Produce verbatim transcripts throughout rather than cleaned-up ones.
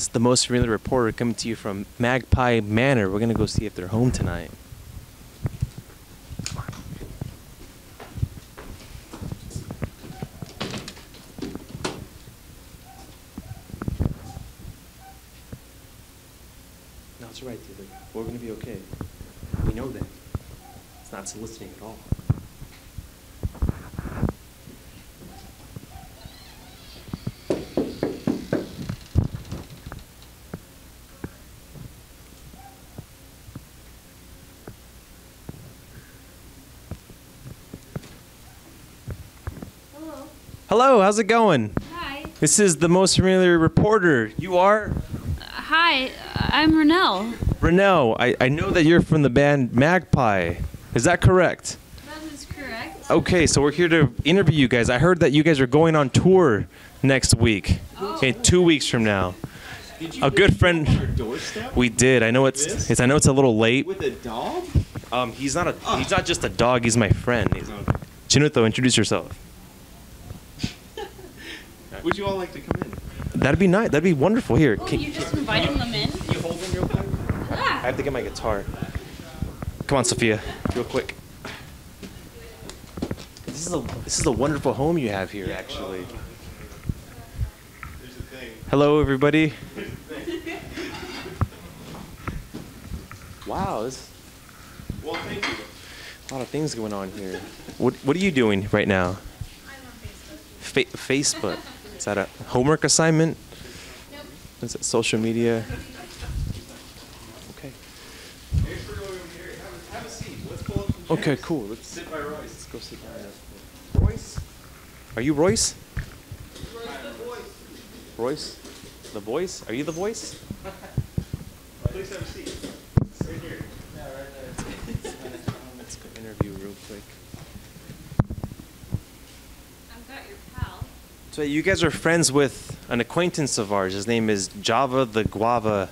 It's the most familiar reporter coming to you from Magpie Manor. We're going to go see if they're home tonight. No, it's right, dude. We're going to be okay. We know that. It's not soliciting at all. Hello, how's it going? Hi. This is the most familiar reporter. You are? Uh, hi, I'm Ranelle. Ranelle, I, I know that you're from the band Magpie. Is that correct? That is correct. Okay, so we're here to interview you guys. I heard that you guys are going on tour next week. Oh. Okay, two weeks from now. Did you a good friend. On our doorstep? We did. I know it's, this? it's I know it's a little late. With a dog? Um, he's not a oh. he's not just a dog. He's my friend. He's, okay. Chanuto, introduce yourself. Would you all like to come in? That'd be nice. That'd be wonderful. Here. Oh, can you just inviting them in? Can you hold them real quick? Ah. I have to get my guitar. Come on, Sophia, real quick. This is a this is a wonderful home you have here, actually. There's a thing. Hello, everybody. There's a thing. Wow. This, well, thank you. A lot of things going on here. What What are you doing right now? I'm on Facebook. Fa Facebook. Is that a homework assignment? Nope. Is it social media? Okay. Have a seat. Let's pull up some okay, cool. Let's sit by Royce. Let's go sit by Royce. Royce? Are you Royce? Royce the voice. Royce? The voice? Are you the voice? Please have a seat. Right here. Yeah, right there. Let's go interview real quick. So you guys are friends with an acquaintance of ours. His name is Java the Guava.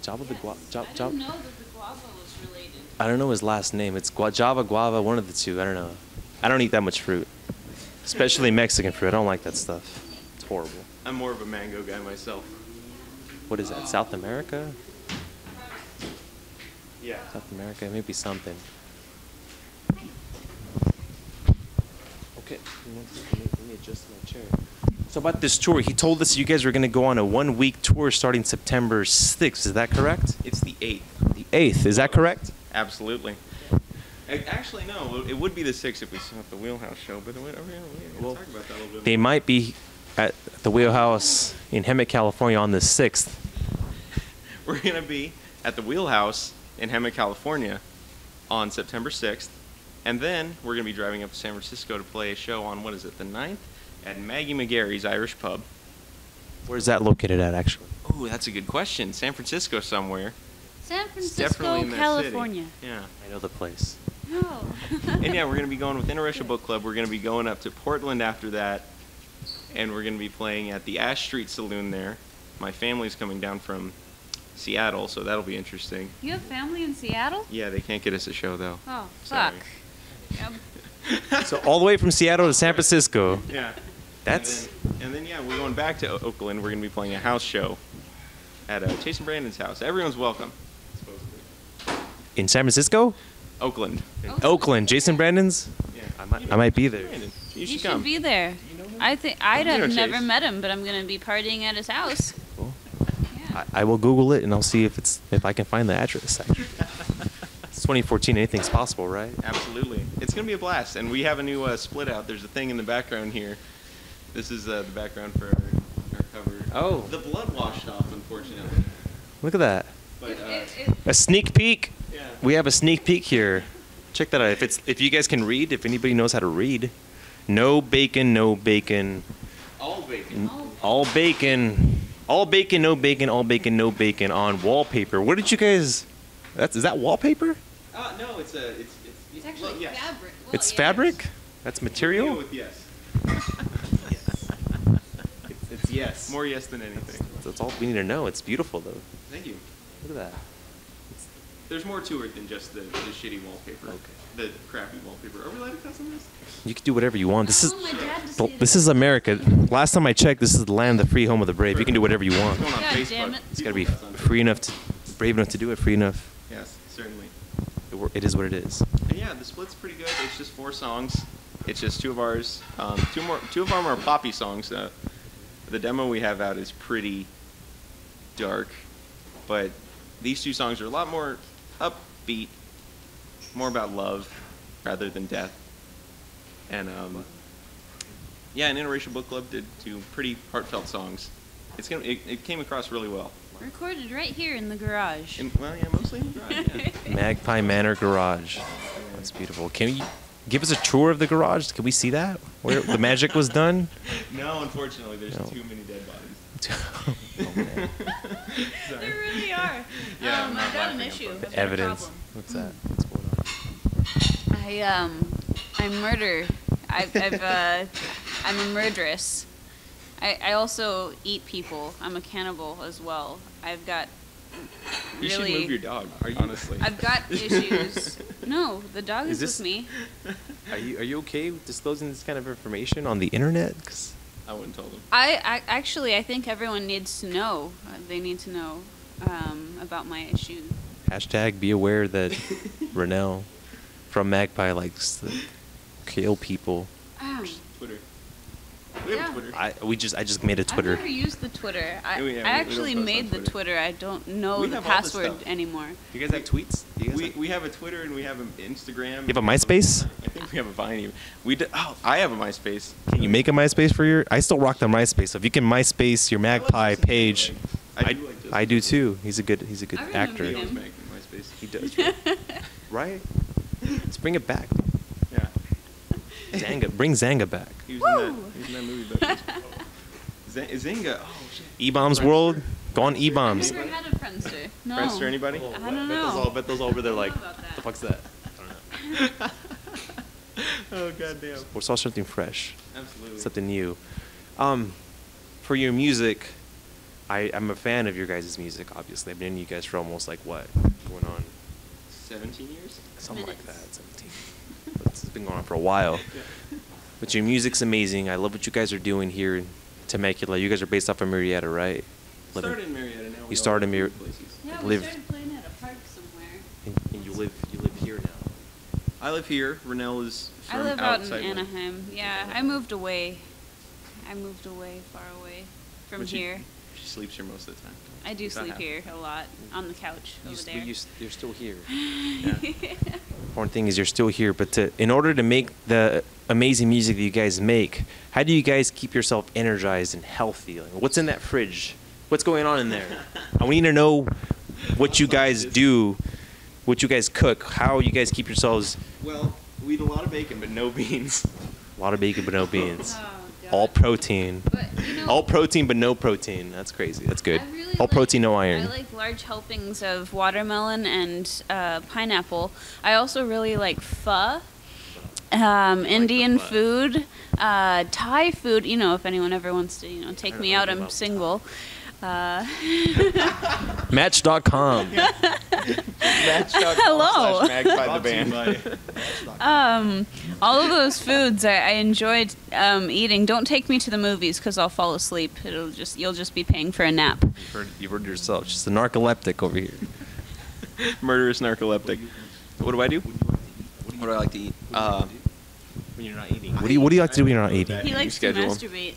Java the Guava. Java yes. the Guava. Ja I didn't know that the guava was related. I don't know his last name. It's Gua Java Guava, one of the two. I don't know. I don't eat that much fruit, especially Mexican fruit. I don't like that stuff. It's horrible. I'm more of a mango guy myself. What is that? Uh, South America? Yeah. South America, maybe something. Okay, let me adjust my chair. So about this tour, he told us you guys were going to go on a one-week tour starting September sixth. Is that correct? It's the eighth. The eighth. Is that correct? Absolutely. Actually, no. It would be the sixth if we saw the Wheelhouse show, but we're going to talk about that a little bit. They might be at the Wheelhouse in Hemet, California on the sixth. We're going to be at the Wheelhouse in Hemet, California on September sixth. And then we're going to be driving up to San Francisco to play a show on, what is it, the ninth at Maggie McGarry's Irish Pub. Where's that located at, actually? Oh, that's a good question. San Francisco somewhere. San Francisco, California. City. Yeah. I know the place. No. And yeah, we're going to be going with Interracial Book Club. We're going to be going up to Portland after that. And we're going to be playing at the Ash Street Saloon there. My family's coming down from Seattle, so that'll be interesting. You have family in Seattle? Yeah, they can't get us a show, though. Oh, fuck. Sorry. So all the way from Seattle to San Francisco. Yeah. That's. And then, and then yeah, we're going back to Oakland. We're going to be playing a house show at uh, Jason Brandon's house. Everyone's welcome. In San Francisco? Oakland. Oakland. Oakland. Jason Brandon's? Yeah. I might, I might be there. Brandon, you should, you should come. be there. You know I think I'd have never met him, but I'm going to be partying at his house. Cool. Yeah. I, I will Google it and I'll see if it's if I can find the address. Actually. twenty fourteen, anything's possible, right? Absolutely. It's going to be a blast, and we have a new uh, split out. There's a thing in the background here. This is uh, the background for our, our cover. Oh. The blood washed off, unfortunately. Look at that. But, uh, it, it, it, a sneak peek. Yeah. We have a sneak peek here. Check that out. If, it's, if you guys can read, if anybody knows how to read. No bacon, no bacon. All bacon. All bacon. All bacon, no bacon, all bacon, no bacon on wallpaper. What did you guys... That's, is that wallpaper? Uh, no, it's a, it's, it's, it's, it's actually well, yes. fabric. Well, it's yes. fabric? That's material? We'll deal with yes. Yes. It's, it's yes. More yes than anything. That's, that's all we need to know. It's beautiful, though. Thank you. Look at that. It's, There's more to it than just the, the shitty wallpaper, okay. The crappy wallpaper. Are we allowed to cuss on this? You can do whatever you want. This is oh, this is America. Last time I checked, this is the land of the free, home of the brave. Perfect. You can do whatever you want. It's, God damn it. It's gotta be free enough, to, brave enough to do it. Free enough. Yes, certainly. It, it is what it is. And yeah, the split's pretty good. It's just four songs. It's just two of ours. Um, two more. Two of them are poppy songs. Uh, the demo we have out is pretty dark, but these two songs are a lot more upbeat, more about love rather than death. And um, yeah, an Interracial Book Club did two pretty heartfelt songs. It's gonna, it, it came across really well. Recorded right here in the garage. In, well, yeah, mostly in the garage. Yeah. Magpie Manor garage. That's beautiful. Can you give us a tour of the garage? Can we see that? Where the magic was done? No, unfortunately, there's no. too many dead bodies. Oh, man. They really are. Yeah, um, I've got an issue. I've Evidence. What's that? What's going on? I um, I murder. I've, I've uh, I'm a murderess. I I also eat people. I'm a cannibal as well. I've got. Really, you should move your dog. Are you, honestly? I've got issues. No, the dog is, is this, with me. Are you Are you okay with disclosing this kind of information on the internet? Cause I wouldn't tell them. I, I actually I think everyone needs to know. Uh, they need to know um, about my issue. Hashtag be aware that Ranelle from Magpie likes to kill people. Um, Twitter. We yeah. have Twitter. I we just I just made a Twitter. I've never used the Twitter. I, yeah, we, I actually made Twitter. the Twitter. I don't know we the password anymore. You guys have tweets? You guys we have? we have a Twitter and we have an Instagram. You have a MySpace? I think we have a Vine. We do, oh, I have a MySpace. Can you make a MySpace for your? I still rock the MySpace. So if you can MySpace your Magpie like page, I do, like I do too. He's a good he's a good I actor. He owns MySpace. He does. Right? Right? Let's bring it back. Yeah. Zanga, bring Zanga back. He was Woo! in that, he was in that movie back. Zanga, oh shit. E-Bombs World, gone E-Bombs. I've never had a Friendster. No. Friendster, anybody? Oh, I don't know. All, bet those all over there like, what the fuck's that? I don't know. Oh goddamn. We saw something fresh. Absolutely. Something new. Um, for your music, I, I'm a fan of your guys' music, obviously. I've been in you guys for almost like what? Going on? seventeen years? Something Minutes. like that, seventeen. It's been going on for a while. Yeah. But your music's amazing. I love what you guys are doing here in Temecula. You guys are based off of Murrieta, right? Living. Started in Murrieta. Now we started in Murrieta. Yeah, we live. started playing at a park somewhere. And, and you live you live here now. I live here. Ranelle is from I live out in Anaheim. Yeah, I moved away. I moved away, far away from but here. You, she sleeps here most of the time. I do sleep here a lot, on the couch you over there. You, you're still here. Yeah. Important thing is you're still here, but to, in order to make the amazing music that you guys make, how do you guys keep yourself energized and healthy? Like, what's in that fridge? What's going on in there? I need to know what you guys do, what you guys cook, how you guys keep yourselves. Well, we eat a lot of bacon, but no beans. A lot of bacon, but no beans. Oh, all protein. But, you know, all protein, but no protein. That's crazy. That's good. Really all like, protein, no iron. I like large helpings of watermelon and uh, pineapple. I also really like pho, um, Indian like food, uh, Thai food. You know, if anyone ever wants to, you know, take me out, I'm single. Uh. Match dot com. Match dot com. Hello. Magpie the band. um, all of those foods I, I enjoyed um, eating. Don't take me to the movies because I'll fall asleep. It'll just you'll just be paying for a nap. You've heard, you've heard yourself. Just a narcoleptic over here. Murderous narcoleptic. What do I do? What do I like to eat? Uh, when you're not eating. What do you What do you like to do when you're not eating? He likes to masturbate.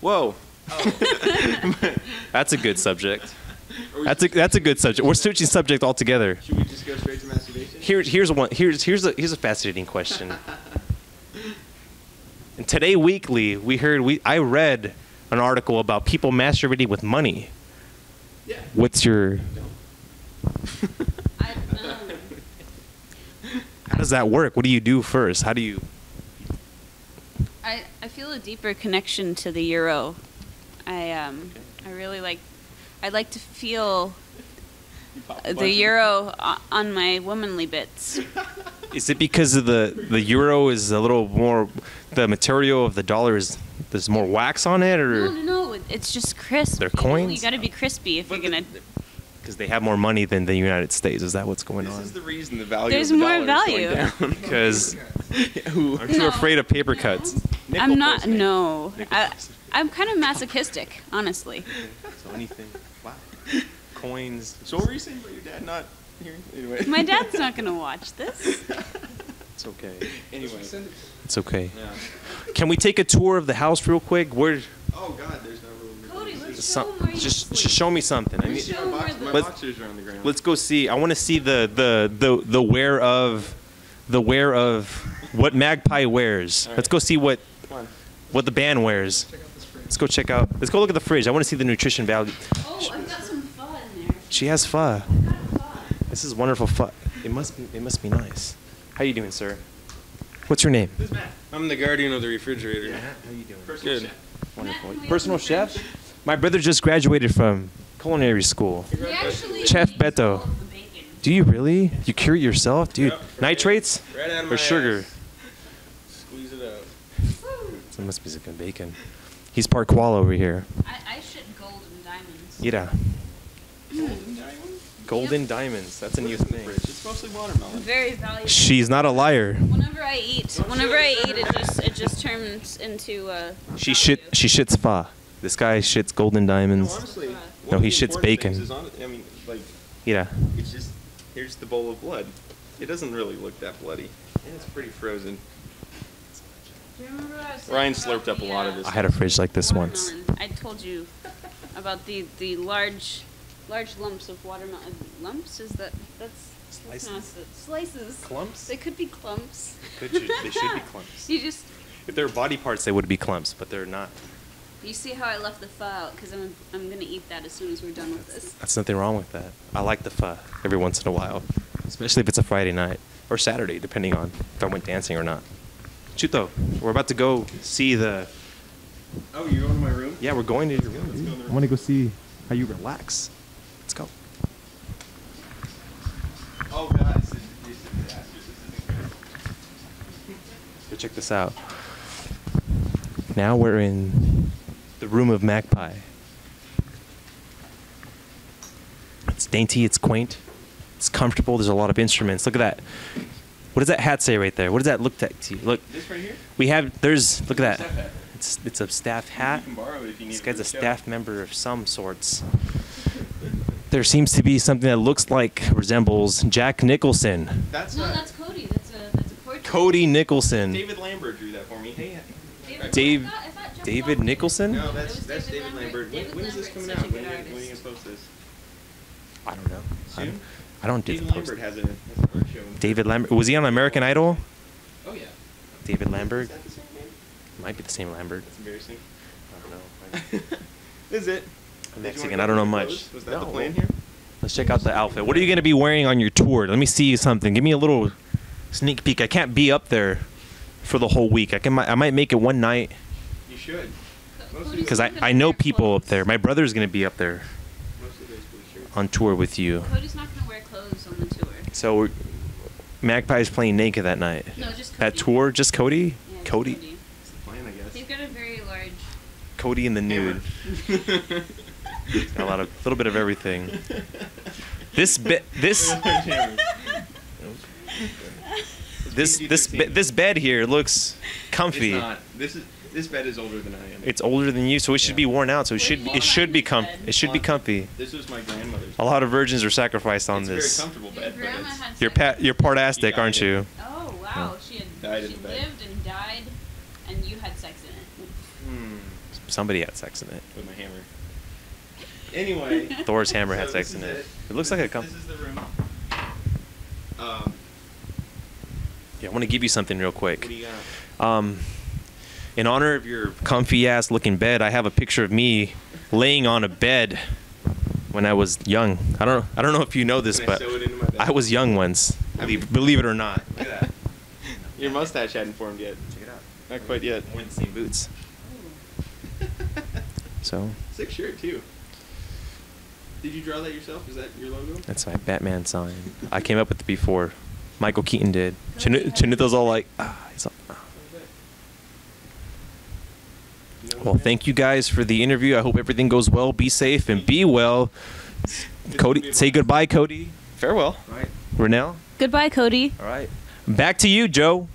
Whoa. Oh. That's a good subject. That's a that's a good subject. We're switching subject altogether. Should we just go straight to masturbation? Here here's one here's here's a here's a fascinating question. And today weekly we heard we I read an article about people masturbating with money. Yeah. What's your I don't know. How does that work? What do you do first? How do you I I feel a deeper connection to the euro. I um I really like I like to feel the euro on my womanly bits. Is it because of the the euro is a little more the material of the dollar is there's more wax on it or no no no it's just crisp. They're coins. You got to be crispy if but you're gonna. Because they have more money than the United States. Is that what's going this on? This is the reason the value There's of the more value. Because who aren't you no. afraid of paper cuts? No. I'm not, postman. no. I, I'm kind of masochistic, honestly. So anything, wow. Coins. So what were you saying about your dad not hearing? Anyway. My dad's not going to watch this. It's okay. Anyway. It's okay. Yeah. Can we take a tour of the house real quick? Where? Oh, God, there's no room. Cody, let's Some, show them just, just show me something. Let's I mean, show my, box, my boxers are on the ground. Let's go see. I want to see the, the, the, the wear of, the wear of what Magpie wears. Right. Let's go see what, what the band wears. Let's go check out. Let's go look at the fridge. I want to see the nutrition value. Oh, I've got some pho in there. She has pho. This is wonderful pho. It must be. It must be nice. How you doing, sir? What's your name? This is Matt. I'm the guardian of the refrigerator. Yeah. How you doing? Personal Good. Chef. Wonderful. Matt, Personal chef? Fridge? My brother just graduated from culinary school. Chef Beto. Do you really? You cure it yourself, dude? Yep, right nitrates right out of or my sugar? Ass. Squeeze it out. It must be some bacon. He's part koala over here. I, I should gold and diamonds. Yeah. Golden diamonds? Golden yep. diamonds. That's a new thing. It's mostly watermelon. Very valuable. She's not a liar. Whenever I eat, whenever I eat, it just it just turns into a. She shit. She shits pho. This guy shits golden diamonds. No, honestly, no he shits bacon. On, I mean, like, yeah. It's just here's the bowl of blood. It doesn't really look that bloody, and it's pretty frozen. Ryan slurped up a lot of this. I had a fridge like this watermelon. once. I told you about the the large, large lumps of watermelon. Lumps is that that's slices. No, slices. Clumps. They could be clumps. Could you, they should be clumps. You just. If they're body parts, they would be clumps, but they're not. You see how I left the pho out because I'm I'm gonna eat that as soon as we're done with this. That's nothing wrong with that. I like the pho every once in a while, especially if it's a Friday night or Saturday, depending on if I went dancing or not. Chuto, we're about to go see the... Oh, you're going to my room? Yeah, we're going to your room. Let's go in the room. I want to go see how you relax. Let's go. Oh, guys. So check this out. Now we're in the room of Magpie. It's dainty, it's quaint, it's comfortable. There's a lot of instruments. Look at that. What does that hat say right there? What does that look like to you? Look, this right here? We have, there's, look at that. It's it's a staff hat. You can borrow it if you need. This guy's a staff member of some sorts. There seems to be something that looks like, resembles Jack Nicholson. That's no, that's Cody. That's a, that's a portrait. Cody Nicholson. David Lambert drew that for me. Hey, David, Dave, I thought, I thought David Nicholson? No, that's, that's David, David Lambert. Lambert. When, when is this coming out? When are you going to post this? I don't know. Soon? I don't do David the post. Lambert has a, has a show. David Lambert. Was he on American Idol? Oh, yeah. David Lambert. Is that the same name? Might be the same Lambert. That's embarrassing. I don't know. Is it? I'm Mexican. I don't know much. Was that no. the plan here? Let's check out the outfit. What are you going to be wearing on your tour? Let me see something. Give me a little sneak peek. I can't be up there for the whole week. I can. I might make it one night. You should. Because I, I know people up there. My brother's going to be up there on tour with you. Cody's not going to wear clothes on the tour. So we're, Magpie's playing naked that night. No, just Cody. That tour, just Cody? Yeah, Cody. Cody. That's the plan, I guess. He's got a very large... Cody in the nude. He's got a lot of, little bit of everything. This bed, this... this, this, be this bed here looks comfy. It's not. This is... This bed is older than I am. It's older than you, so it should yeah. be worn out. So it should it should be comfy. It should be comfy. This was my grandmother's. A lot of virgins are sacrificed on it's this. Very comfortable bed. Your grandma had you're pa you're part astic, aren't you? Oh wow, yeah. she had died she lived bed. and died, and you had sex in it. Hmm. Somebody had sex in it. With my hammer. Anyway. Thor's hammer so had sex in it. it. It looks this, like a comfy. This is the room. Um. Yeah, I want to give you something real quick. What do you got? Um. In honor of your comfy-ass looking bed, I have a picture of me laying on a bed when I was young. I don't, I don't know if you know this, but I was young once, believe, believe it or not. Look at that. Your mustache hadn't formed yet. Check it out. Not quite yet. Wednesday boots. So. Sick shirt, too. Did you draw that yourself? Is that your logo? That's my Batman sign. I came up with it before. Michael Keaton did. Chanuto's all like, ah, he's all, ah. Well, thank you guys for the interview. I hope everything goes well. Be safe and be well. Cody, say goodbye, Cody. Farewell. All right. Ranelle. Goodbye, Cody. All right. Back to you, Joe.